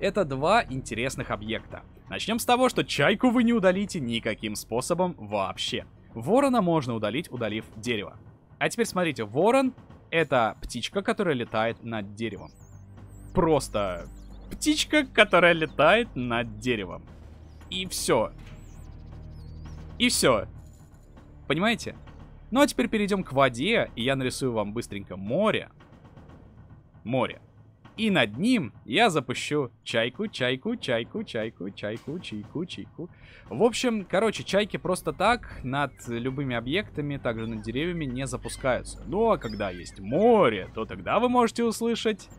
Это два интересных объекта. Начнем с того, что чайку вы не удалите никаким способом вообще. Ворона можно удалить, удалив дерево. А теперь смотрите, ворон — это птичка, которая летает над деревом. Просто птичка, которая летает над деревом. И все. И все. Понимаете? Ну а теперь перейдем к воде, и я нарисую вам быстренько море. Море. И над ним я запущу чайку, чайку, чайку, чайку, чайку, чайку, чайку. В общем, короче, чайки просто так над любыми объектами, также над деревьями, не запускаются. Но когда есть море, то тогда вы можете услышать...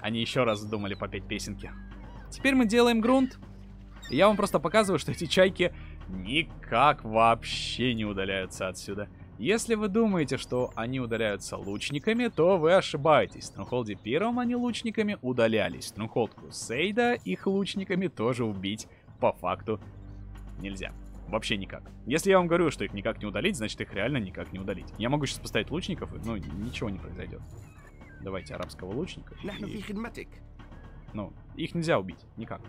Они еще раз задумали попеть песенки. Теперь мы делаем грунт. И я вам просто показываю, что эти чайки никак вообще не удаляются отсюда. Если вы думаете, что они удаляются лучниками, то вы ошибаетесь. В Stronghold 1 они лучниками удалялись. В Stronghold Crusader их лучниками тоже убить по факту нельзя. Вообще никак. Если я вам говорю, что их никак не удалить, значит их реально никак не удалить. Я могу сейчас поставить лучников, но ничего не произойдет. Давайте арабского лучника. И... Ну, их нельзя убить. Никак.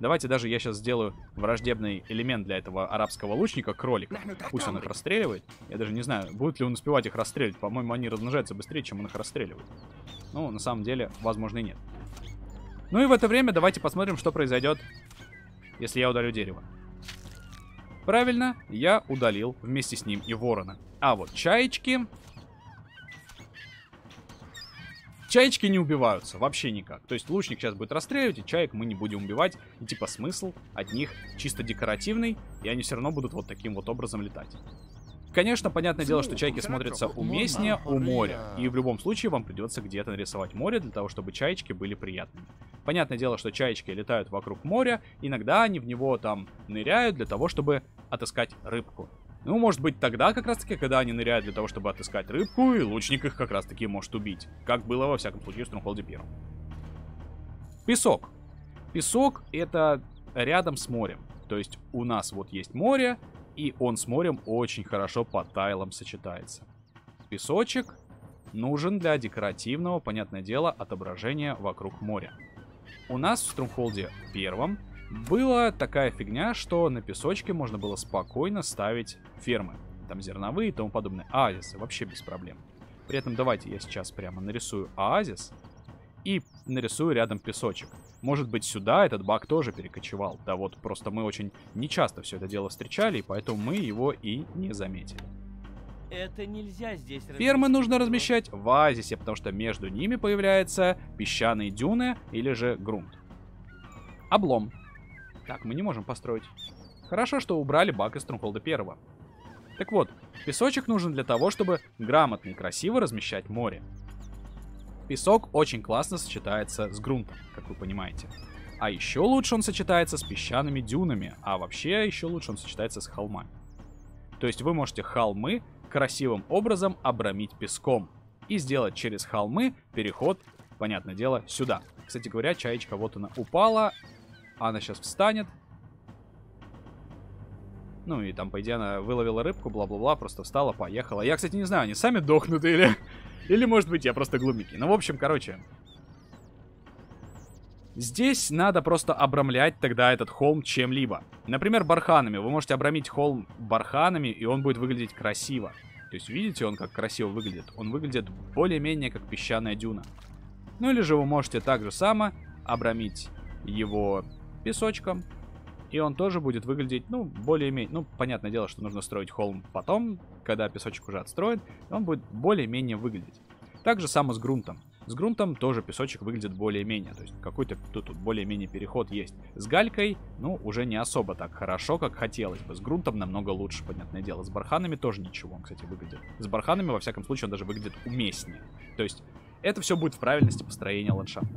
Давайте даже я сейчас сделаю враждебный элемент для этого арабского лучника, кролика. Пусть он их расстреливает. Я даже не знаю, будет ли он успевать их расстрелить. По-моему, они размножаются быстрее, чем он их расстреливает. Ну, на самом деле, возможно, и нет. Ну и в это время давайте посмотрим, что произойдет, если я удалю дерево. Правильно, я удалил вместе с ним и ворона. А вот чаечки... Чаечки не убиваются вообще никак. То есть лучник сейчас будет расстреливать, и чаек мы не будем убивать. И типа смысл от них чисто декоративный, и они все равно будут вот таким вот образом летать. Конечно, понятное дело, что чайки смотрятся уместнее у моря. И в любом случае вам придется где-то нарисовать море, для того, чтобы чаечки были приятными. Понятное дело, что чаечки летают вокруг моря. Иногда они в него там ныряют для того, чтобы отыскать рыбку. Ну, может быть, тогда как раз-таки, когда они ныряют для того, чтобы отыскать рыбку, и лучник их как раз-таки может убить. Как было, во всяком случае, в Stronghold 1. Песок. Песок — это рядом с морем. То есть у нас вот есть море, и он с морем очень хорошо по тайлам сочетается. Песочек нужен для декоративного, понятное дело, отображения вокруг моря. У нас в Stronghold 1... была такая фигня, что на песочке можно было спокойно ставить фермы. Там зерновые и тому подобное. Оазисы вообще без проблем. При этом давайте я сейчас прямо нарисую оазис и нарисую рядом песочек. Может быть, сюда этот баг тоже перекочевал. Да вот, просто мы очень нечасто все это дело встречали, и поэтому мы его и не заметили. Это нельзя здесь размещать. Фермы нужно размещать в оазисе, потому что между ними появляются песчаные дюны или же грунт. Облом. Так, мы не можем построить. Хорошо, что убрали баг из Stronghold 1. Так вот, песочек нужен для того, чтобы грамотно и красиво размещать море. Песок очень классно сочетается с грунтом, как вы понимаете. А еще лучше он сочетается с песчаными дюнами, а вообще еще лучше он сочетается с холмами. То есть вы можете холмы красивым образом обрамить песком и сделать через холмы переход, понятное дело, сюда. Кстати говоря, чаечка вот она упала... Она сейчас встанет. Ну и там, по идее, она выловила рыбку, бла-бла-бла, просто встала, поехала. Я, кстати, не знаю, они сами дохнут или... Или, может быть, я просто глупенький. Ну, в общем, короче. Здесь надо просто обрамлять тогда этот холм чем-либо. Например, барханами. Вы можете обрамить холм барханами, и он будет выглядеть красиво. То есть, видите, он как красиво выглядит? Он выглядит более-менее как песчаная дюна. Ну или же вы можете так же само обрамить его... песочком, и он тоже будет выглядеть, ну, более-менее, ну, понятное дело, что нужно строить холм потом, когда песочек уже отстроен, он будет более-менее выглядеть. Так же само с грунтом. С грунтом тоже песочек выглядит более-менее, то есть какой-то тут более-менее переход есть. С галькой, ну, уже не особо так хорошо, как хотелось бы. С грунтом намного лучше, понятное дело. С барханами тоже ничего, он, кстати, выглядит. С барханами, во всяком случае, он даже выглядит уместнее. То есть это все будет в правильности построения ландшафта.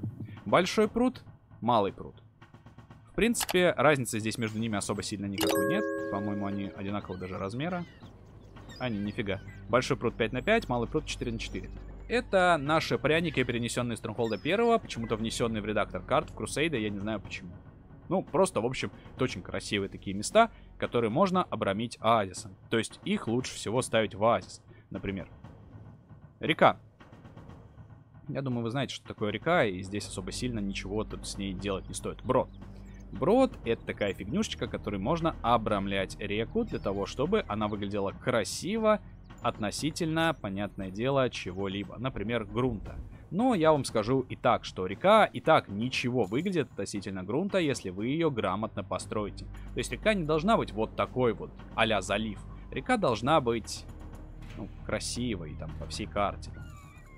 Большой пруд, малый пруд. В принципе, разницы здесь между ними особо сильно никакой нет. По-моему, они одинакового даже размера. А, не, нифига. Большой пруд 5 на 5, малый пруд 4 на 4. Это наши пряники, перенесенные из Stronghold'а 1, почему-то внесенные в редактор карт, в Crusader, я не знаю почему. Ну, просто, в общем, это очень красивые такие места, которые можно обрамить оазисом. То есть их лучше всего ставить в оазис, например. Река. Я думаю, вы знаете, что такое река, и здесь особо сильно ничего тут с ней делать не стоит. Брод. Брод — это такая фигнюшечка, которой можно обрамлять реку для того, чтобы она выглядела красиво, относительно, понятное дело, чего-либо. Например, грунта. Но я вам скажу и так, что река и так ничего выглядит относительно грунта, если вы ее грамотно построите. То есть река не должна быть вот такой вот, а-ля залив. Река должна быть, ну, красивой там по всей карте.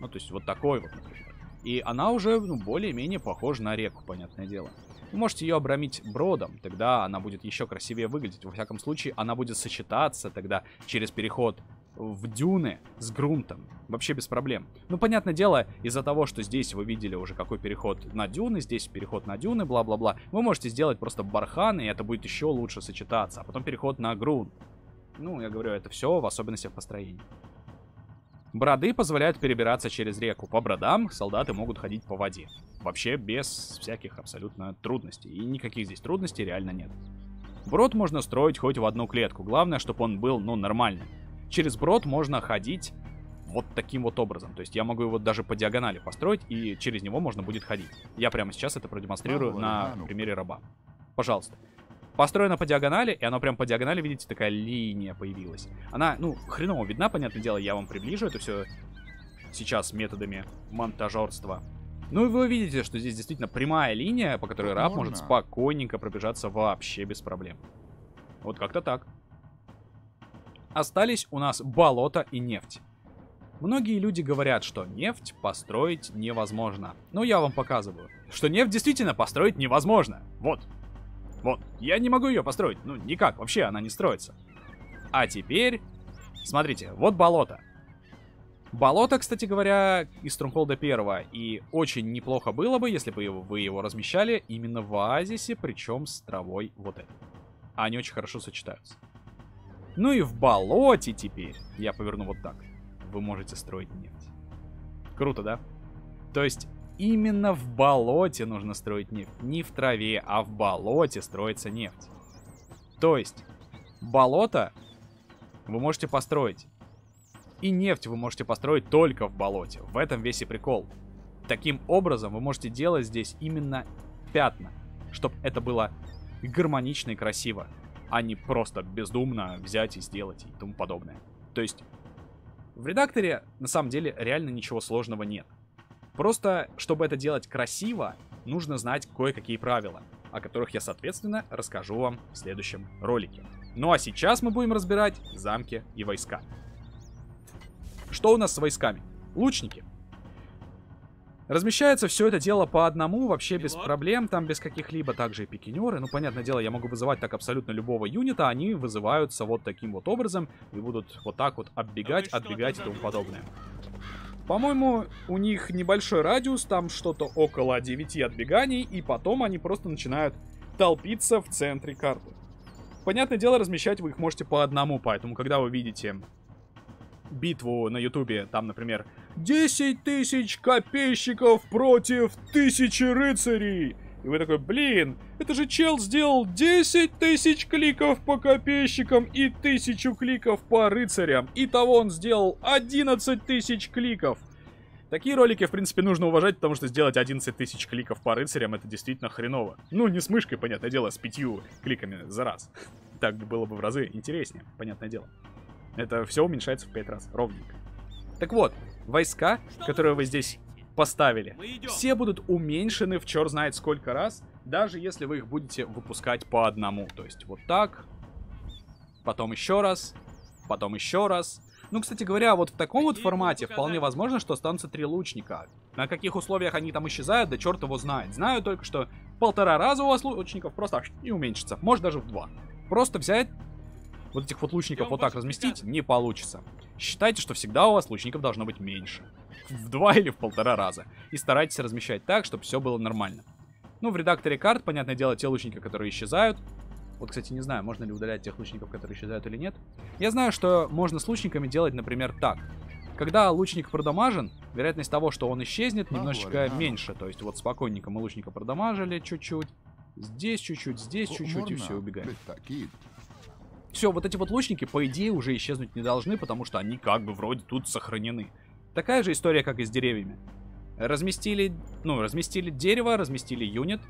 Ну, то есть вот такой вот, например. И она уже, ну, более-менее похожа на реку, понятное дело. Вы можете ее обрамить бродом, тогда она будет еще красивее выглядеть. Во всяком случае, она будет сочетаться тогда через переход в дюны с грунтом. Вообще без проблем. Ну, понятное дело, из-за того, что здесь вы видели уже какой переход на дюны, здесь переход на дюны, бла-бла-бла, вы можете сделать просто бархан, и это будет еще лучше сочетаться. А потом переход на грунт. Ну, я говорю, это все в особенностях построения. Броды позволяют перебираться через реку. По бродам солдаты могут ходить по воде. Вообще без всяких абсолютно трудностей. И никаких здесь трудностей реально нет. Брод можно строить хоть в одну клетку. Главное, чтобы он был, ну, нормальным. Через брод можно ходить вот таким вот образом. То есть я могу его даже по диагонали построить, и через него можно будет ходить. Я прямо сейчас это продемонстрирую на примере раба. Пожалуйста. Построено по диагонали, и оно прям по диагонали, видите, такая линия появилась. Она, ну, хреново видна, понятное дело, я вам приближу это все сейчас методами монтажерства. Ну и вы увидите, что здесь действительно прямая линия, по которой раб может спокойненько пробежаться вообще без проблем. Вот как-то так. Остались у нас болото и нефть. Многие люди говорят, что нефть построить невозможно. Но я вам показываю, что нефть действительно построить невозможно. Вот. Вот. Я не могу ее построить. Ну, никак. Вообще она не строится. А теперь... Смотрите, вот болото. Болото, кстати говоря, из Stronghold'а 1. И очень неплохо было бы, если бы вы его размещали именно в оазисе, причем с травой вот этой. Они очень хорошо сочетаются. Ну и в болоте теперь, я поверну вот так, вы можете строить нефть. Круто, да? То есть именно в болоте нужно строить нефть. Не в траве, а в болоте строится нефть. То есть болото вы можете построить. И нефть вы можете построить только в болоте. В этом весь и прикол. Таким образом вы можете делать здесь именно пятна, чтобы это было гармонично и красиво, а не просто бездумно взять и сделать и тому подобное. То есть в редакторе на самом деле реально ничего сложного нет. Просто, чтобы это делать красиво, нужно знать кое-какие правила, о которых я, соответственно, расскажу вам в следующем ролике. Ну а сейчас мы будем разбирать замки и войска. Что у нас с войсками? Лучники. Размещается все это дело по одному, вообще без проблем, там без каких-либо, также и пикинеры. Ну, понятное дело, я могу вызывать так абсолютно любого юнита, они вызываются вот таким вот образом и будут вот так вот оббегать, отбегать и тому подобное. По-моему, у них небольшой радиус, там что-то около 9 отбеганий, и потом они просто начинают толпиться в центре карты. Понятное дело, размещать вы их можете по одному, поэтому, когда вы видите битву на ютубе, там, например, 10 тысяч копейщиков против 1000 рыцарей. И вы такой, блин, это же чел сделал 10 тысяч кликов по копейщикам и 1000 кликов по рыцарям. Итого он сделал 11 тысяч кликов. Такие ролики, в принципе, нужно уважать, потому что сделать 11 тысяч кликов по рыцарям — это действительно хреново. Ну, не с мышкой, понятное дело, с 5 кликами за раз. Так было бы в разы интереснее, понятное дело. Это все уменьшается в 5 раз, ровненько. Так вот, войска, которые вы здесь поставили, все будут уменьшены в черт знает сколько раз, даже если вы их будете выпускать по одному. То есть вот так, потом еще раз, потом еще раз. Ну, кстати говоря, вот в таком вот формате вполне возможно, что останутся 3 лучника. На каких условиях они там исчезают, да черт его знает. Знаю только, что 1,5 раза у вас лучников просто и уменьшится. Может, даже в 2. Просто взять... Вот этих вот лучников вот так разместить не получится. Считайте, что всегда у вас лучников должно быть меньше. В 2 или в 1,5 раза. И старайтесь размещать так, чтобы все было нормально. Ну, в редакторе карт, понятное дело, те лучники, которые исчезают, Вот, кстати, не знаю, можно ли удалять тех лучников, которые исчезают, или нет. Я знаю, что можно с лучниками делать, например, так. Когда лучник продамажен, вероятность того, что он исчезнет, немножечко меньше. То есть вот спокойненько мы лучника продамажили чуть-чуть. Здесь чуть-чуть, здесь чуть-чуть, и все, убегаем. Все, вот эти вот лучники, по идее, уже исчезнуть не должны, потому что они как бы вроде тут сохранены. Такая же история, как и с деревьями. Разместили, ну, разместили дерево, разместили юнит,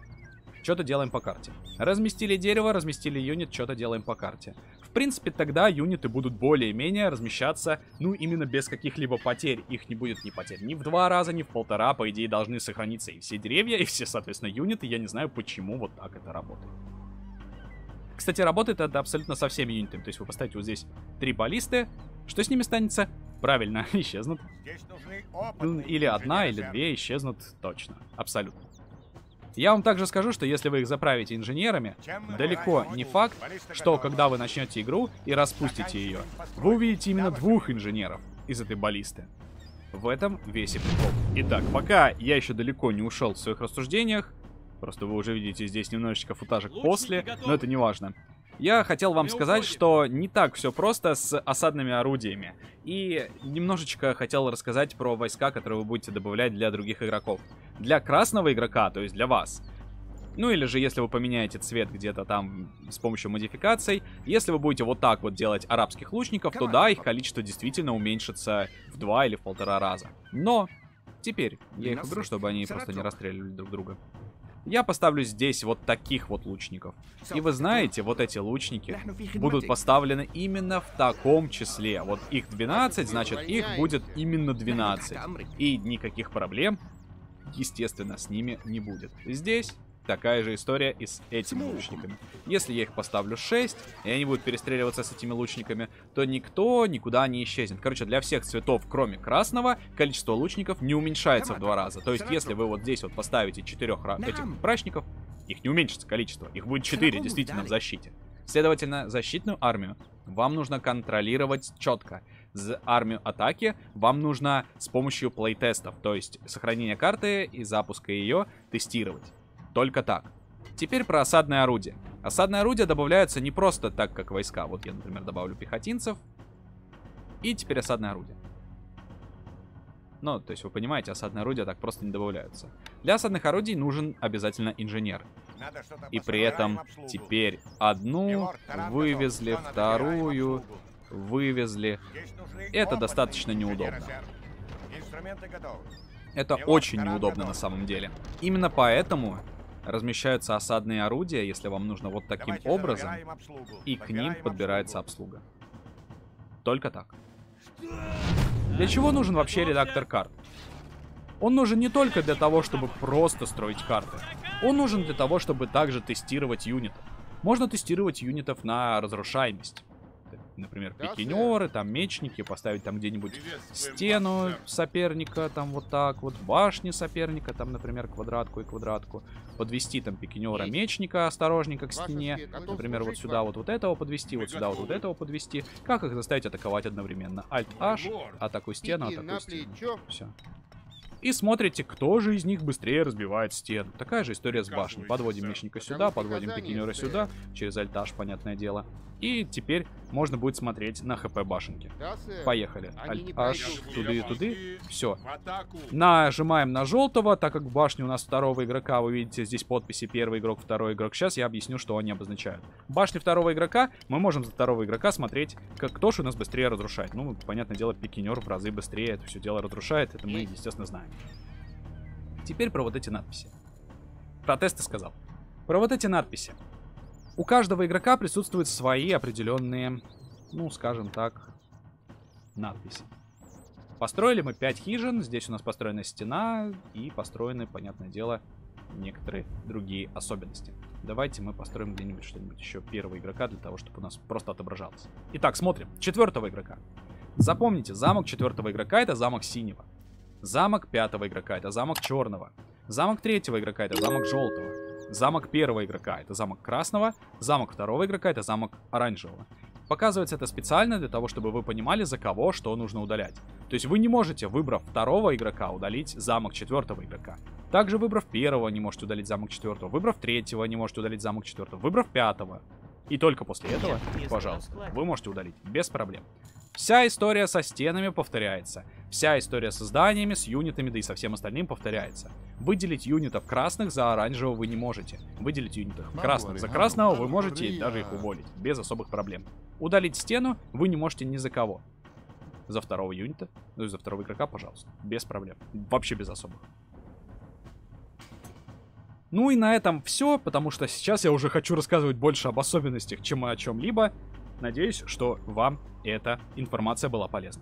что-то делаем по карте. Разместили дерево, разместили юнит, что-то делаем по карте. В принципе, тогда юниты будут более-менее размещаться, ну, именно без каких-либо потерь. Их не будет ни потерь ни в 2 раза, ни в 1,5. По идее, должны сохраниться и все деревья, и все, соответственно, юниты. Я не знаю, почему вот так это работает. Кстати, работает это абсолютно со всеми юнитами. То есть вы поставите вот здесь 3 баллисты. Что с ними станется? Правильно, исчезнут. Или 1, или 2 исчезнут точно. Абсолютно. Я вам также скажу, что если вы их заправите инженерами, далеко не факт, что когда вы начнете игру и распустите ее, вы увидите именно 2 инженеров из этой баллисты. В этом весь и прикол. Итак, пока я еще далеко не ушел в своих рассуждениях, просто вы уже видите здесь немножечко футажек после, но это не важно. Я хотел вам сказать, что не так все просто с осадными орудиями. И немножечко хотел рассказать про войска, которые вы будете добавлять для других игроков. Для красного игрока, то есть для вас. Ну или же если вы поменяете цвет где-то там с помощью модификаций. Если вы будете вот так вот делать арабских лучников, то да, их количество действительно уменьшится в 2 или в 1,5 раза. Но теперь я их уберу, чтобы они просто не расстреливали друг друга. Я поставлю здесь вот таких вот лучников. И вы знаете, вот эти лучники будут поставлены именно в таком числе. Вот их 12, значит их будет именно 12. И никаких проблем, естественно, с ними не будет. Здесь такая же история и с этими лучниками. Если я их поставлю 6, и они будут перестреливаться с этими лучниками, то никто никуда не исчезнет. Короче, для всех цветов, кроме красного, количество лучников не уменьшается в 2 раза. То есть, если вы вот здесь вот поставите 4 этих прачников, их не уменьшится количество. Их будет 4 действительно в защите. Следовательно, защитную армию вам нужно контролировать четко. За армию атаки вам нужно с помощью плейтестов, то есть сохранения карты и запуска ее, тестировать. Только так. Теперь про осадное орудие. Осадное орудие добавляется не просто так, как войска. Вот я, например, добавлю пехотинцев. И теперь осадное орудие. Ну, то есть вы понимаете, осадное орудие так просто не добавляются. Для осадных орудий нужен обязательно инженер. И при этом теперь 1 вывезли, 2 вывезли. Это достаточно неудобно. Это очень неудобно на самом деле. Именно поэтому размещаются осадные орудия, если вам нужно вот таким образом, и к ним подбирается обслуга. Только так. Для чего нужен вообще редактор карт? Он нужен не только для того, чтобы просто строить карты. Он нужен для того, чтобы также тестировать юнитов. Можно тестировать юнитов на разрушаемость. Например, пикинеры, там мечники, поставить там где-нибудь стену соперника, там вот так вот, башни соперника, там, например, квадратку и квадратку, подвести там пикинера, мечника, осторожненько к стене, например, вот сюда вот этого подвести, вот сюда вот этого подвести. Как их заставить атаковать одновременно? Alt-H, атакую стену, атакую стену. Все. И смотрите, кто же из них быстрее разбивает стену. Такая же история с башней. Подводим мечника сюда, подводим пикинера сюда, через альтаж, понятное дело. И теперь можно будет смотреть на хп башенки. Поехали. Альтаж, туды-туды. Все. Нажимаем на желтого, так как в башне у нас 2-го игрока. Вы видите здесь подписи 1-й игрок, 2-й игрок. Сейчас я объясню, что они обозначают. Башни 2-го игрока, мы можем за 2-го игрока смотреть, как кто же у нас быстрее разрушает. Ну, понятное дело, пикинер в разы быстрее это все дело разрушает. Это мы, естественно, знаем. Теперь про вот эти надписи. Про тесты сказал. Про вот эти надписи. У каждого игрока присутствуют свои определенные, ну, скажем так, надписи. Построили мы 5 хижин. Здесь у нас построена стена и построены, понятное дело, некоторые другие особенности. Давайте мы построим где-нибудь что-нибудь еще 1-го игрока, для того, чтобы у нас просто отображалось. Итак, смотрим. 4-го игрока. Запомните, замок 4-го игрока — это замок синего. Замок 5-го игрока — это замок черного. Замок 3-го игрока — это замок желтого. Замок 1-го игрока — это замок красного. Замок 2-го игрока — это замок оранжевого. Показывается это специально для того, чтобы вы понимали, за кого что нужно удалять. То есть вы не можете, выбрав 2-го игрока, удалить замок 4-го игрока. Также, выбрав 1-го, не можете удалить замок 4-го. Выбрав 3-го, не можете удалить замок 4-го. Выбрав 5-го. И только после этого, пожалуйста, вы можете удалить без проблем. Вся история со стенами повторяется. Вся история со зданиями, с юнитами, да и со всем остальным повторяется. Выделить юнитов красных за оранжевого вы не можете. Выделить юнитов красных за красного вы можете и даже их уволить, без особых проблем. Удалить стену вы не можете ни за кого. За второго юнита, ну и за второго игрока, пожалуйста, без проблем. Вообще без особых. Ну и на этом все, потому что сейчас я уже хочу рассказывать больше об особенностях, чем о чем-либо. Надеюсь, что вам эта информация была полезна.